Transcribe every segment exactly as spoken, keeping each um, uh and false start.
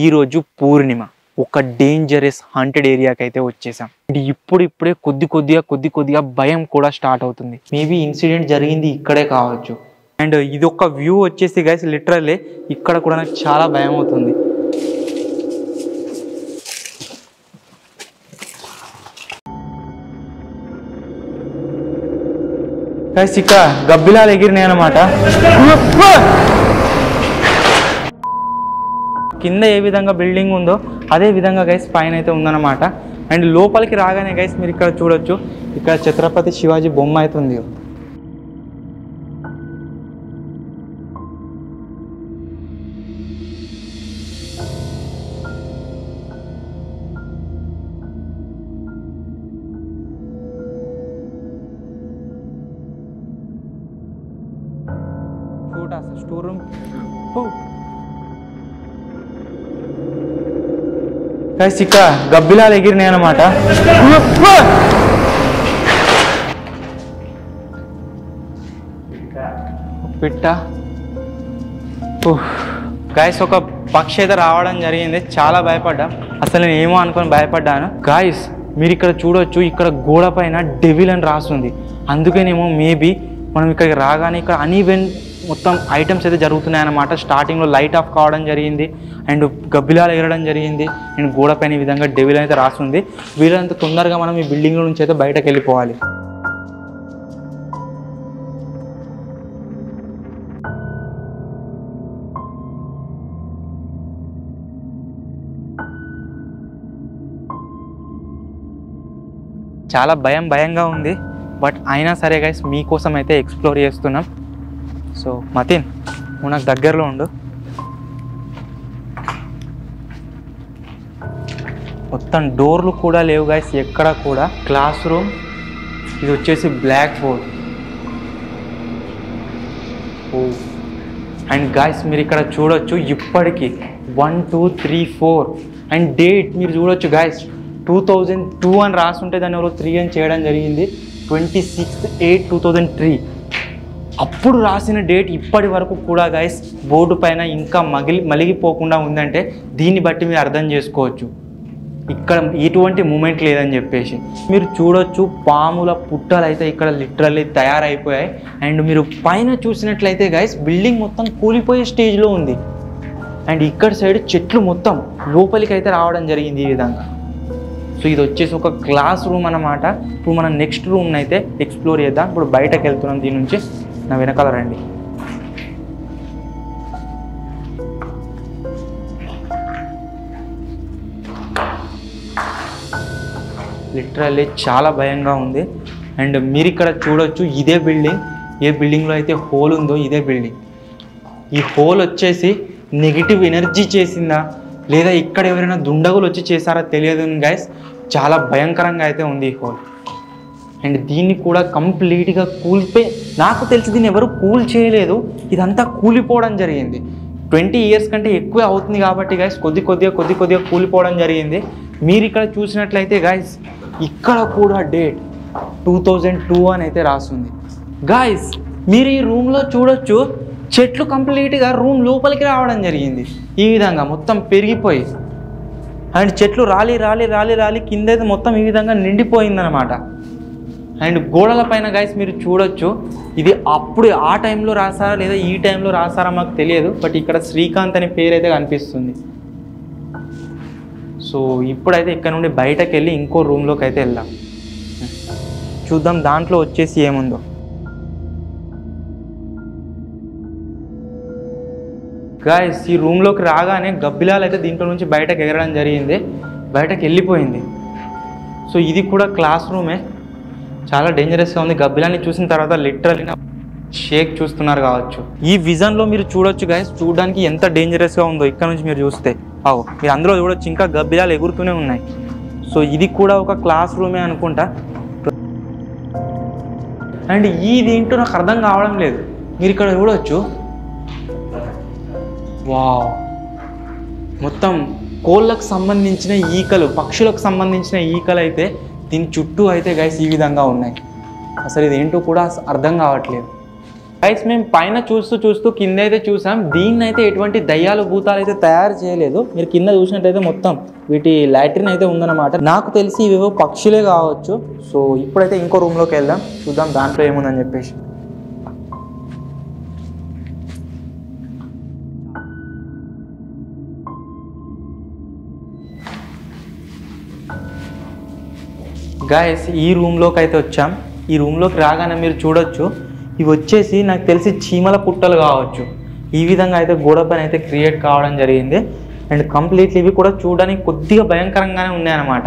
ఈరోజు పూర్ణిమ ఒక dangerous haunted ఏరియాకి అయితే వచ్చేసాం. ఇప్పుడు ఇప్పుడే కొద్ది కొద్దిగా కొద్ది కొద్దిగా భయం కూడా స్టార్ట్ అవుతుంది. మేబీ ఇన్సిడెంట్ జరిగింది ఇక్కడే కావచ్చు. అండ్ ఇదొక వ్యూ వచ్చేసి గైస్ లిటరల్లీ ఇక్కడ కూడా నాకు చాలా భయం అవుతుంది. గైస్ ఇక్కడ గబ్బిలాలు ఎగిరినాయి అన్నమాట. కింద ఏ విధంగా బిల్డింగ్ ఉందో అదే విధంగా గైస్ పైన అయితే ఉందన్నమాట. అండ్ లోపలికి రాగానే గైస్ మీరు ఇక్కడ చూడొచ్చు, ఇక్కడ ఛత్రపతి శివాజీ బొమ్మ అయితే ఉంది. స్టోర్ రూమ్ గైస్ ఇక్కడ గబ్బిలాలు ఎగిరినాయి అన్నమాట. పిట్ట గైస్ ఒక పక్షి అయితే రావడం జరిగింది. చాలా భయపడ్డా, అసలు నేను ఏమో అనుకుని భయపడ్డాను. గైస్ మీరు ఇక్కడ చూడొచ్చు, ఇక్కడ గోడ పైన డెవిల్ అని రాస్తుంది. అందుకేనేమో మేబీ మనం ఇక్కడికి రాగానే ఇక్కడ అన్ఈవెన్ మొత్తం ఐటమ్స్ అయితే జరుగుతున్నాయి అన్నమాట. స్టార్టింగ్లో లైట్ ఆఫ్ కావడం జరిగింది, అండ్ గబ్బిలాలు ఎగరడం జరిగింది, అండ్ గోడ పైన ఈ విధంగా డెవిల్ అయితే రాస్తుంది. వీళ్ళంత తొందరగా మనం ఈ బిల్డింగ్ నుంచి అయితే బయటకు వెళ్ళిపోవాలి. చాలా భయం భయంగా ఉంది, బట్ అయినా సరే గైస్ మీకోసం అయితే ఎక్స్ప్లోర్ చేస్తున్నాం. సో మతిన్ నువ్వు నాకు దగ్గరలో ఉండు. మొత్తం డోర్లు కూడా లేవు గైస్ ఎక్కడ కూడా. క్లాస్ రూమ్, ఇది వచ్చేసి బ్లాక్ బోర్డ్. ఓ అండ్ గైస్ మీరు ఇక్కడ చూడొచ్చు, ఇప్పటికి one two three four and date మీరు చూడొచ్చు గైస్ టూ థౌజండ్ టూ అని రాసి ఉంటే దాన్ని ఎవరో త్రీ అని చేయడం జరిగింది. Twenty sixth eight two thousand three అప్పుడు రాసిన డేట్ ఇప్పటి వరకు కూడా గైస్ బోర్డు పైన ఇంకా మగిలి మలిగిపోకుండా ఉందంటే దీన్ని బట్టి మీరు అర్థం చేసుకోవచ్చు ఇక్కడ ఎటువంటి మూమెంట్ లేదని చెప్పేసి. మీరు చూడొచ్చు పాముల పుట్టలు అయితే ఇక్కడ లిటరల్లీ తయారైపోయాయి. అండ్ మీరు పైన చూసినట్లయితే గైస్ బిల్డింగ్ మొత్తం కూలిపోయే స్టేజ్లో ఉంది. అండ్ ఇక్కడ సైడ్ చెట్లు మొత్తం లోపలికి అయితే రావడం జరిగింది ఈ విధంగా. సో ఇది వచ్చేసి ఒక క్లాస్ రూమ్ అన్నమాట. ఇప్పుడు మనం నెక్స్ట్ రూమ్ని అయితే ఎక్స్ప్లోర్ చేద్దాం. ఇప్పుడు బయటకు వెళ్తున్నాం, దీని నుంచి నా వెనకాల రండి. లిటరల్లీ చాలా భయంగా ఉంది. అండ్ మీరు ఇక్కడ చూడొచ్చు, ఇదే బిల్డింగ్ ఏ బిల్డింగ్లో అయితే హోల్ ఉందో ఇదే బిల్డింగ్. ఈ హోల్ వచ్చేసి నెగిటివ్ ఎనర్జీ చేసిందా లేదా ఇక్కడ ఎవరైనా దుండగులు వచ్చి చేశారా తెలియదు గైస్. చాలా భయంకరంగా అయితే ఉంది ఈ హోల్. అండ్ దీన్ని కూడా కంప్లీట్గా కూలిపోయి, నాకు తెలిసి దీన్ని ఎవరు కూల్ చేయలేదు, ఇదంతా కూలిపోవడం జరిగింది. ట్వంటీ ఇయర్స్ కంటే ఎక్కువే అవుతుంది కాబట్టి గైస్ కొద్ది కొద్దిగా కొద్ది కొద్దిగా కూలిపోవడం జరిగింది. మీరు ఇక్కడ చూసినట్లయితే గైస్ ఇక్కడ కూడా డేట్ టూ థౌజండ్ టూ అని అయితే రాస్తుంది. గైస్ మీరు ఈ రూమ్లో చూడొచ్చు, చెట్లు కంప్లీట్గా రూమ్ లోపలికి రావడం జరిగింది ఈ విధంగా మొత్తం పెరిగిపోయి. అండ్ చెట్లు రాలి రాలి రాలి రాలి కింద అయితే మొత్తం ఈ విధంగా నిండిపోయిందనమాట. అండ్ గోడల పైన గైస్ మీరు చూడొచ్చు, ఇది అప్పుడు ఆ టైంలో రాసారా లేదా ఈ టైంలో రాసారా మాకు తెలియదు, బట్ ఇక్కడ శ్రీకాంత్ అనే పేరు అయితే కనిపిస్తుంది. సో ఇప్పుడైతే ఇక్కడ నుండి బయటకు వెళ్ళి ఇంకో రూమ్లోకి అయితే వెళ్దాం, చూద్దాం దాంట్లో వచ్చేసి ఏముందో. గైస్ ఈ రూమ్లోకి రాగానే గబ్బిలాలు అయితే దీంట్లో నుంచి బయటకు ఎగరడం జరిగింది, బయటకు వెళ్ళిపోయింది. సో ఇది కూడా క్లాస్ రూమే. చాలా డేంజరస్గా ఉంది. గబ్బిలాన్ని చూసిన తర్వాత లిటరల్లీ షేక్ చూస్తున్నారు కావచ్చు. ఈ విజన్లో మీరు చూడొచ్చు గైస్, చూడడానికి ఎంత డేంజరస్గా ఉందో ఇక్కడ నుంచి మీరు చూస్తే. అవు మీరు అందులో చూడొచ్చు, ఇంకా గబ్బిలాలు ఎగురుతూనే ఉన్నాయి. సో ఇది కూడా ఒక క్లాస్ రూమే అనుకుంటా. అండ్ ఇది ఏంటో నాకు అర్థం కావడం లేదు. మీరు ఇక్కడ చూడవచ్చు, వావ్ మొత్తం కోళ్ళకు సంబంధించిన ఈకలు, పక్షులకు సంబంధించిన ఈకలు అయితే దీని చుట్టూ అయితే గైస్ ఈ విధంగా ఉన్నాయి. అసలు ఇది ఏంటో కూడా అర్థం కావట్లేదు. గైస్ మేము పైన చూస్తూ చూస్తూ కింద అయితే చూసాం. దీన్ని అయితే ఎటువంటి దయ్యాలు భూతాలు అయితే తయారు చేయలేదు. మీరు కింద చూసినట్టయితే మొత్తం వీటి లాట్రిన్ అయితే ఉందన్నమాట. నాకు తెలిసి ఇవేవో పక్షులే కావచ్చు. సో ఇప్పుడైతే ఇంకో రూమ్లోకి వెళ్దాం, చూద్దాం దాంట్లో ఏముందని చెప్పేసి. గాయస్ ఈ రూమ్లోకి అయితే వచ్చాం. ఈ రూమ్లోకి రాగానే మీరు చూడొచ్చు, ఇవి వచ్చేసి నాకు తెలిసి చీమల పుట్టలు కావచ్చు. ఈ విధంగా అయితే గోడ పైన అయితే క్రియేట్ కావడం జరిగింది. అండ్ కంప్లీట్లీ ఇవి కూడా చూడడానికి కొద్దిగా భయంకరంగానే ఉన్నాయన్నమాట.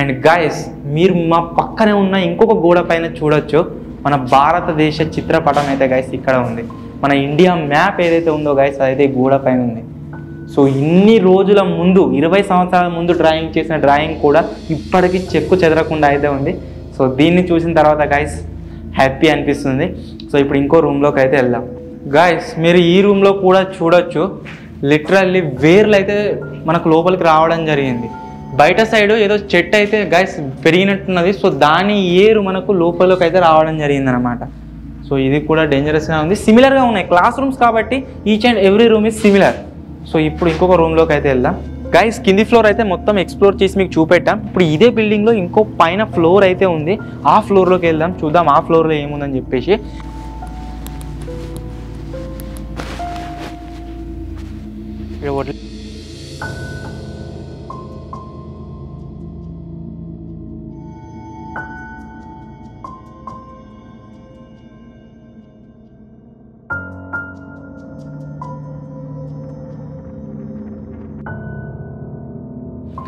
అండ్ గాయస్ మీరు మా పక్కనే ఉన్న ఇంకొక గోడ పైన చూడొచ్చు, మన భారతదేశ చిత్రపటం అయితే గాయస్ ఇక్కడ ఉంది. మన ఇండియా మ్యాప్ ఏదైతే ఉందో గాయస్ అదైతే ఈ గోడ పైన ఉంది. సో ఇన్ని రోజుల ముందు ఇరవై సంవత్సరాల ముందు డ్రాయింగ్ చేసిన డ్రాయింగ్ కూడా ఇప్పటికీ చెక్కు చెదరకుండా అయితే ఉంది. సో దీన్ని చూసిన తర్వాత గాయస్ హ్యాపీ అనిపిస్తుంది. సో ఇప్పుడు ఇంకో రూమ్లోకి అయితే వెళ్దాం. గాయస్ మీరు ఈ రూమ్లో కూడా చూడొచ్చు, లిటరల్లీ వేర్లు అయితే మనకు లోపలికి రావడం జరిగింది. బయట సైడ్ ఏదో చెట్టు అయితే గాయస్ పెరిగినట్టున్నది. సో దాని ఏరు మనకు లోపలికి అయితే రావడం జరిగింది అనమాట. సో ఇది కూడా డేంజరస్గా ఉంది. సిమిలర్గా ఉన్నాయి క్లాస్ రూమ్స్ కాబట్టి each and every room is similar. So ఇప్పుడు ఇంకొక రూమ్లోకి అయితే వెళ్దాం. గైస్ కింది ఫ్లోర్ అయితే మొత్తం ఎక్స్ప్లోర్ చేసి మీకు చూపెట్టాం. ఇప్పుడు ఇదే బిల్డింగ్లో ఇంకో పైన ఫ్లోర్ అయితే ఉంది, ఆ ఫ్లోర్లోకి వెళ్దాం, చూద్దాం ఆ ఫ్లోర్లో ఏముందని చెప్పేసి.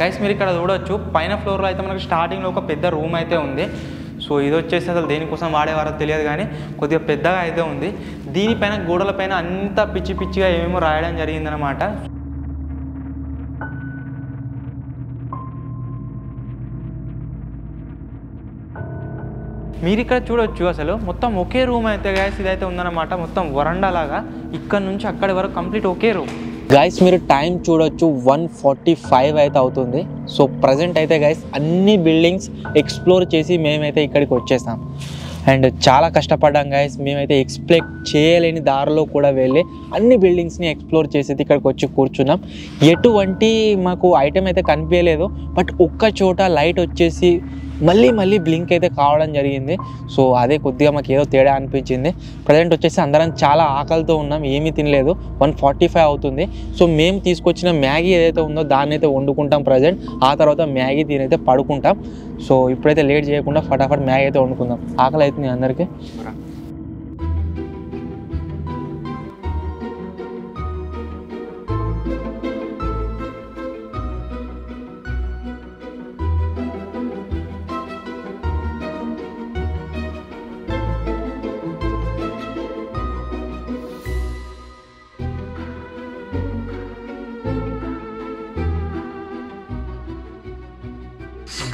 గైస్ మీరు ఇక్కడ చూడవచ్చు, పైన ఫ్లోర్లో అయితే మనకు స్టార్టింగ్లో ఒక పెద్ద రూమ్ అయితే ఉంది. సో ఇది వచ్చేసి అసలు దేనికోసం వాడేవారో తెలియదు కానీ కొద్దిగా పెద్దగా అయితే ఉంది. దీనిపైన గోడలపైన అంతా పిచ్చి పిచ్చిగా ఏమేమో రాయడం జరిగిందనమాట. మీరు ఇక్కడ చూడవచ్చు అసలు మొత్తం ఒకే రూమ్ అయితే గైస్ ఇదైతే ఉందన్నమాట. మొత్తం వరండా లాగా ఇక్కడ నుంచి అక్కడి వరకు కంప్లీట్ ఒకే రూమ్. గైస్ మీరు టైం చూడొచ్చు, వన్ ఫార్టీ ఫైవ్ అయితే అవుతుంది. సో ప్రజెంట్ అయితే గైస్ అన్ని బిల్డింగ్స్ ఎక్స్ప్లోర్ చేసి మేమైతే ఇక్కడికి వచ్చేసాం. అండ్ చాలా కష్టపడ్డాం గైస్. మేమైతే ఎక్స్పెక్ట్ చేయలేని దారిలో కూడా వెళ్ళి అన్ని బిల్డింగ్స్ని ఎక్స్ప్లోర్ చేసి ఇక్కడికి వచ్చి కూర్చున్నాం. ఎటువంటి మాకు ఐటెం అయితే కనిపించలేదు. బట్ ఒక్క చోట లైట్ వచ్చేసి మళ్ళీ మళ్ళీ బ్లింక్ అయితే కావడం జరిగింది. సో అదే కొద్దిగా మాకు ఏదో తేడా అనిపించింది. ప్రజెంట్ వచ్చేసి అందరం చాలా ఆకలితో ఉన్నాం, ఏమీ తినలేదు. వన్ ఫార్టీ ఫైవ్ అవుతుంది. సో మేము తీసుకొచ్చిన మ్యాగీ ఏదైతే ఉందో దాన్ని అయితే వండుకుంటాం ప్రజెంట్. ఆ తర్వాత మ్యాగీ తిని అయితే పడుకుంటాం. సో ఇప్పుడైతే లేట్ చేయకుండా ఫటాఫట్ మ్యాగీ అయితే వండుకుందాం. ఆకలి అవుతుంది అందరికీ.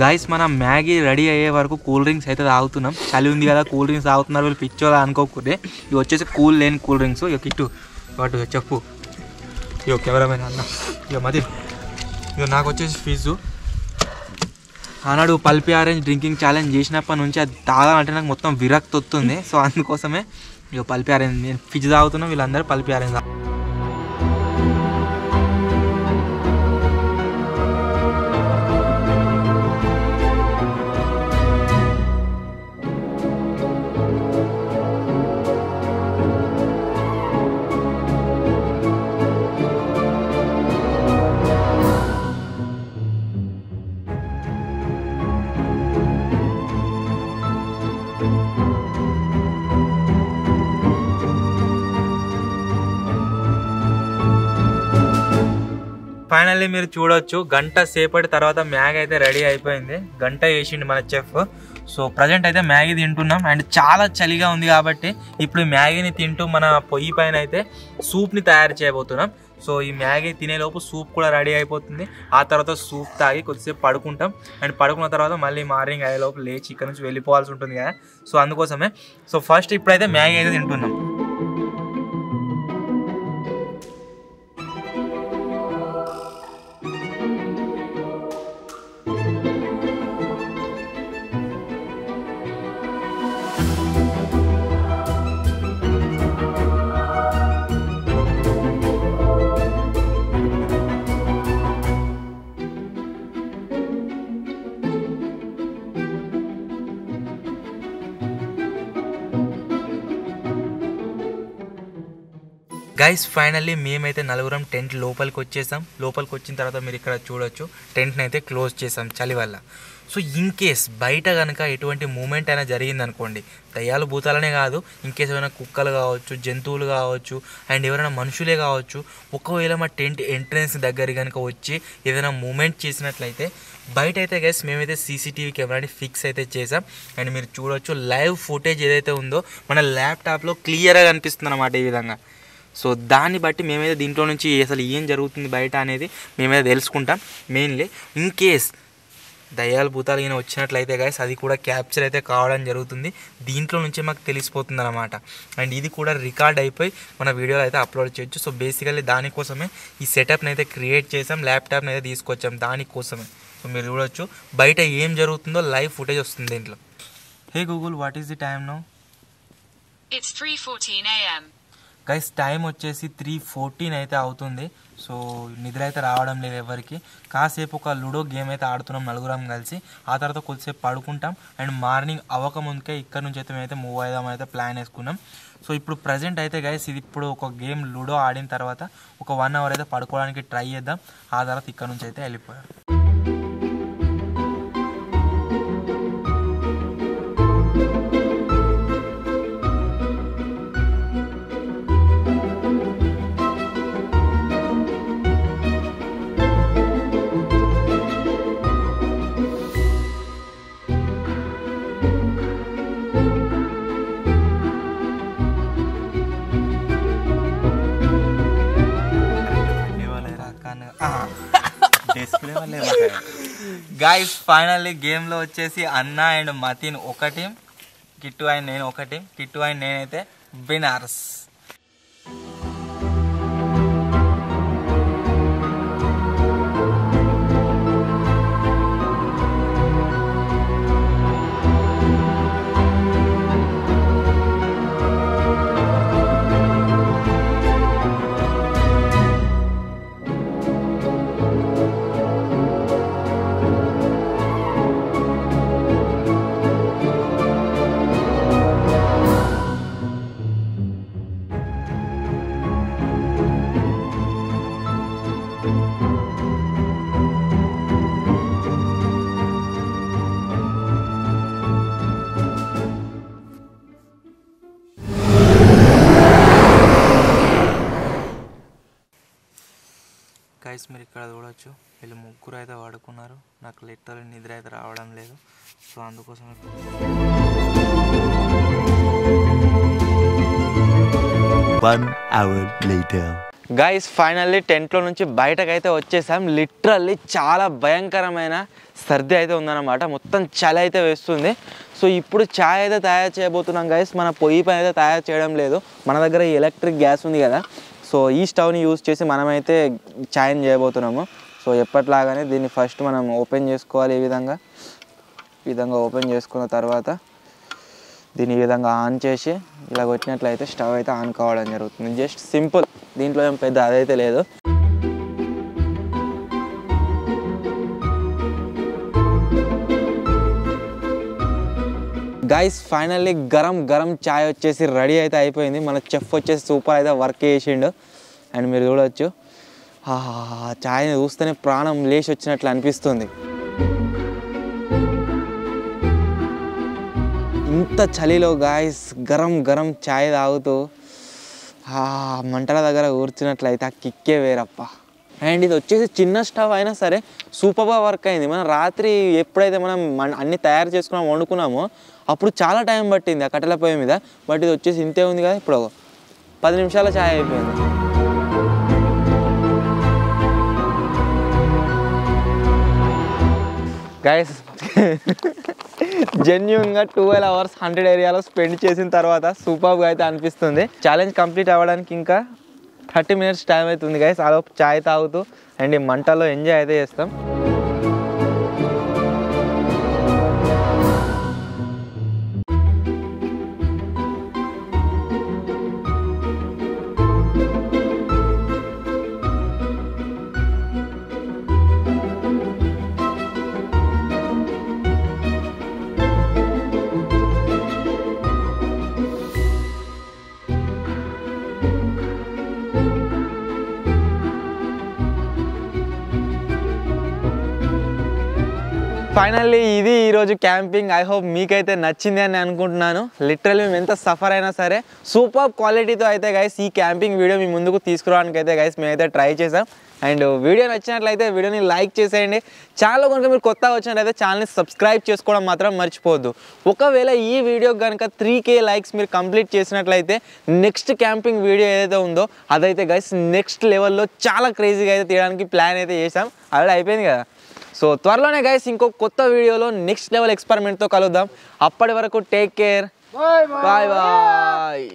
గైస్ మనం మ్యాగీ రెడీ అయ్యే వరకు కూల్ డ్రింక్స్ అయితే తాగుతున్నాం. చలి ఉంది కదా కూల్ డ్రింక్స్ తాగుతున్నారు వీళ్ళు పిచ్చోలా అనుకోకూడదే. ఇవి వచ్చేసి కూల్ లేని కూల్ డ్రింక్స్. ఇక ఇటు వాటి చెప్పు, ఇక కెమెరామెన్ అన్న, ఇక మది, ఇక నాకు వచ్చేసి ఫిజు. ఆనాడు పల్పీ ఆరెంజ్ డ్రింకింగ్ ఛాలెంజ్ చేసినప్పటి నుంచి అది తాగాలంటే నాకు మొత్తం విరక్తి వస్తుంది. సో అందుకోసమే ఇక పల్పీ ఆరెంజ్ నేను ఫిజ్ తాగుతున్నాం, వీళ్ళందరూ పల్పీ ఆరెంజ్ తాగు. ఫైనల్లీ మీరు చూడవచ్చు, గంట సేపటి తర్వాత మ్యాగీ అయితే రెడీ అయిపోయింది. గంట వేసిండు మన చెఫ్. సో ప్రజెంట్ అయితే మ్యాగీ తింటున్నాం. అండ్ చాలా చలిగా ఉంది కాబట్టి ఇప్పుడు మ్యాగీని తింటూ మన పొయ్యి పైన అయితే సూప్ని తయారు చేయబోతున్నాం. సో ఈ మ్యాగీ తినేలోపు సూప్ కూడా రెడీ అయిపోతుంది. ఆ తర్వాత సూప్ తాగి కొద్దిసేపు పడుకుంటాం. అండ్ పడుకున్న తర్వాత మళ్ళీ మార్నింగ్ అయ్యేలోపు లేచి ఇక్కడ నుంచి వెళ్ళిపోవాల్సి ఉంటుంది కదా. సో అందుకోసమే. సో ఫస్ట్ ఇప్పుడైతే మ్యాగీ అయితే తింటున్నాం. गाइस फाइनली मेमैते नलुगुरम टेंट लोपलिकी वच्चेसाम। लोपलिकी वच्चिन तर्वात मीरु इक्कड चूडोच्चु टेंट नि अयिते क्लोज चेसाम चली वल्ल। सो इन केस बयट गनक एटुवंटि मूव्मेंट अयिना जरिगिंदि अनुकोंडि दय्यालु भूतालने कादु इन केस एमैना कुक्कलु कावच्चु जंतुवुलु कावच्चु अंड एवरैना मनुषुले कावच्चु ओकवेळ मा टेंट एंट्रेंस दग्गर गनक वच्चि एदैना मूव्मेंट चेसिनट्लयिते बयट अयिते गाइस मेमैते सीसीटीवी कैमरानि फिक्स अयिते चेसाम। अंड मीरु चूडोच्चु लाइव फुटेज एदैते उंदो मन लैपटाप लो क्लियर गा कनिपिस्तुंदि अन्नमाट ई विधंगा। सो दाने बटी मेमेद दींट असल एम जो बैठ अने मेमेद तेजक मेनली इन केस दयाल भूताल वैसे गैस अभी कैप्चर अयिते कावडम जरूरत दींटे मैं तेलिसिपोतुंदन्नमाट। अंड इदी कूडा रिकॉर्ड अयिपोयि मन वीडियो अयिते अपलोड चेयोच्चु। सो बेसिकली दानि कोसमे ई सेटअप नैते क्रिएट चेसाम, लैपटाप नैते तीसुकोच्चाम दानि कोसमे। सो मीरु चूडोच्चु बयट एम जरूरतुंदो लाइव फुटेज वस्तुंदी दींట్లో। Hey Google what is the time now? It's three fourteen a m guys time वे त्री फोर्टीन अवतुंदी। सो निद्र अयिते रावडम लेदु एवरिकी। कासेपु ओक लूडो गेम अयिते आडुतुन्नाम नलुगुरम कलिसि, आ तर्वात कोद्दिसेपु पडुकुंटाम अंड मार्निंग अवक मुंदे इक्कड नुंचि अयिते मेमैते मूव अय्याम अयिते प्लान वेसुकुन्नाम। सो इप्पुडु प्रेजेंट अयिते गाइस इदि इप्पुडु ओक गेम लूडो आडिन तर्वात ओक वन अवर अयिते पडुकोवडानिकि ट्रై చేద్దాం, आ तर्वात इक्कड नुंचि अयिते वेल्लिपोयाम। गाइस फाइनली गेम लो वच्चेसी अन्ना अंड मतीन ओका टीम, किट्टू अंड नेनु ओका टीम, किट्टू अंड नेनैते विनर्स। गाइस मेरे इक्कड़ चूडोच्चु वीళ్ళు ముగ్గురు అయితే వాడుకున్నారు, నాకు లిటరల్ నిద్ర అయితే రావడం లేదు। సో అందుకోసం गाइस फाइनली टेंट लो नुंची बयटकु अयिते वच्चेसाम। लिटरली चाला भयंकरमैन सर्दी अयिते उंदन्नमाट, मोत्तं चलि अयिते वेस्तुंदी। सो इप्पुडु चाय अयिते तयार चेयबोतुन्नाम गाइस, मन पोयि पै अयिते तयार चेयडम लेदु, मन दग्गर एलक्ट्रिक ग्यास उंदी कदा। सो ई स्टव नि यूज चेसि मनमैते चाय नि चेयबोतुन्नामु। सो एप्पटिलागाने दीनि फस्ट मनं ओपेन चेसुकोवालि, ई विधंगा ई विधंगा ओपेन चेसुकुन्न तर्वात दीनि ई विधंगा आन चेसि इला कोट्टिनट्लयिते स्टव अयिते आन कावडम जरुगुतुंदी। जस्ट सिंपल दींట్లో ఏం పెద్ద అదైతే లేదు। गाइस फाइनली गरम गरम चाय వచ్చేసి రెడీ అయితే అయిపోయింది, మన చెఫ్ వచ్చేసి సూపర్ అయితే వర్క్ చేసిండు। అండ్ మీరు చూడొచ్చు ఆ చాయని చూస్తేనే ప్రాణం లేచి వచ్చినట్లు అనిపిస్తుంది। ఇంత చలిలో गाइस गरम गरम చాయ్ తాగుతూ మంటల దగ్గర కూర్చున్నట్లయితే ఆ కిక్కే వేరప్ప। అండ్ ఇది వచ్చేసి చిన్న స్టవ్ అయినా సరే సూపర్గా వర్క్ అయింది। మనం రాత్రి ఎప్పుడైతే మనం అన్ని తయారు చేసుకున్నాం వండుకున్నామో అప్పుడు చాలా టైం పట్టింది ఆ కట్టెల పొయ్యి మీద, బట్ ఇది వచ్చేసి ఇంతే ఉంది కదా, ఇప్పుడు పది నిమిషాల చాయ్ అయిపోయింది। గైస్ జెన్యూన్ గా ట్వెల్వ్ అవర్స్ హండ్రెడ్ ఏరియాలో స్పెండ్ చేసిన తర్వాత సూపర్గా అయితే అనిపిస్తుంది। ఛాలెంజ్ కంప్లీట్ అవ్వడానికి ఇంకా థర్టీ మినిట్స్ టైం అవుతుంది గైస్, అలా చాయ్ తాగుతూ అండ్ ఈ మంటలో ఎంజాయ్ అయితే చేస్తాం। फाइनली इदी ई रोज़ु कैंपिंग आई होप मीकैते नच्चिंदी अनि अनुकुंटुन्नानु लिटरली मेमु एंत सफर अयिना सरे सूपर्ब क्वालिटी तो अयिते गाइस ई कैंपिंग वीडियो मी मुंदुकु तीसुकुरावडानिकि अयिते गाइस मेमैते ट्राई चेसाम अंड वीडियो नच्चिनट्लयिते वीडियोनी लाइक चेसेयंडी चानल गनुक मीरु कोत्तगा वच्चिनट्लयिते चानल नि सब्सक्राइब चेसुकोवडम मात्रम मर्चिपोवद्दु ओकवेळ ई वीडियो गनुक थ्री के लाइक्स मीरु कंप्लीट चेसिनट्लयिते नेक्स्ट कैंपिंग वीडियो एदैते उंदो अदैते गाइस नेक्स्ट लेवल लो चाला क्रेजीगा अयिते तीयडानिकि प्लान अयिते चेसाम अला अयिपोयिंदि कदा सो त्वरलोने गाइस इंको कोत्त वीडियोलो नेक्स्ट लेवल एक्सपेरिमेंट तो कलुद्दाम अप्पटि वरकु take care bye bye bye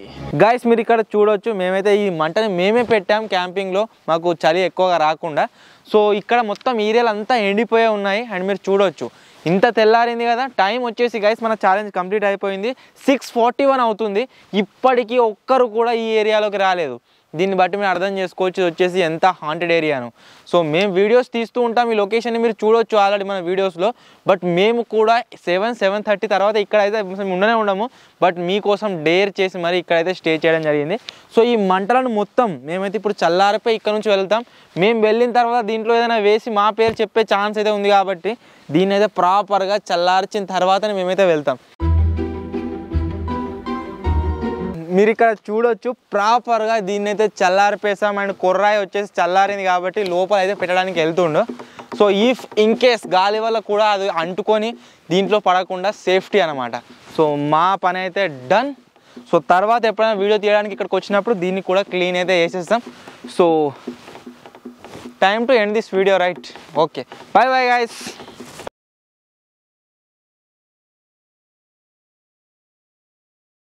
guys मीरु इक्कड चूडोच्चु मेमैते ई मंटनि मेमे पेट्टाम कैंपिंग लो माकु चली एक्कुवगा राकुंडा सो इक्कड मोत्तं एरियालंता एंडिपोये उन्नायि अंड मीरु चूडोच्चु इंत तेल्लारिंदी कदा टाइम वच्चेसी गाइस मन चालेंज कंप्लीट अयिपोयिंदी सिक्स फोर्टी वन अवुतुंदी इप्पटिकी ओक्करु कूडा ई एरियालोकी रालेदु దీని బట్టి మీరు అర్థం చేసుకోవచ్చు వచ్చేసి ఎంత హాంటెడ్ ఏరియాను సో మేము వీడియోస్ తీస్తూ ఉంటాం ఈ లొకేషన్ ని మీరు చూడొచ్చు ఆల్రెడీ మన వీడియోస్ లో బట్ మేము కూడా సెవెన్ సెవెన్ థర్టీ తర్వాత ఇక్కడ అయితే ఉండనే ఉండము బట్ మీ కోసం డేర్ చేసి మరి ఇక్కడ అయితే స్టే చేయడం జరిగింది సో ఈ మంటలను మొత్తం మేమైతే ఇప్పుడు చల్లారిపై ఇక్కడ నుంచి వెళ్తాం మేము వెళ్ళిన తర్వాత దీంట్లో ఏదైనా వేసి మా పేరు చెప్పే ఛాన్స్ అయితే ఉంది కాబట్టి దీన్ని అయితే ప్రాపర్ గా చల్లార్చిన తర్వాతనే మేమైతే వెళ్తాం మీరు ఇక్కడ చూడొచ్చు ప్రాపర్ గా దీన్ని అయితే చల్లారిపేసాం అండ్ కొర్రాయి వచ్చేసి చల్లారింది కాబట్టి లోపల అయితే పెట్టడానికి వెళ్తుండు సో ఇఫ్ ఇన్ కేస్ గాలి వల్ల కూడా అది అంటుకొని దీంట్లో పడకుండా సేఫ్టీ అన్నమాట సో మా పని అయితే డన్ సో తర్వాత ఎప్పుడైనా వీడియో తీయడానికి ఇక్కడికి వచ్చినప్పుడు దీన్ని కూడా క్లీన్ అయితే చేసేస్తాం so time to end this video right okay bye bye guys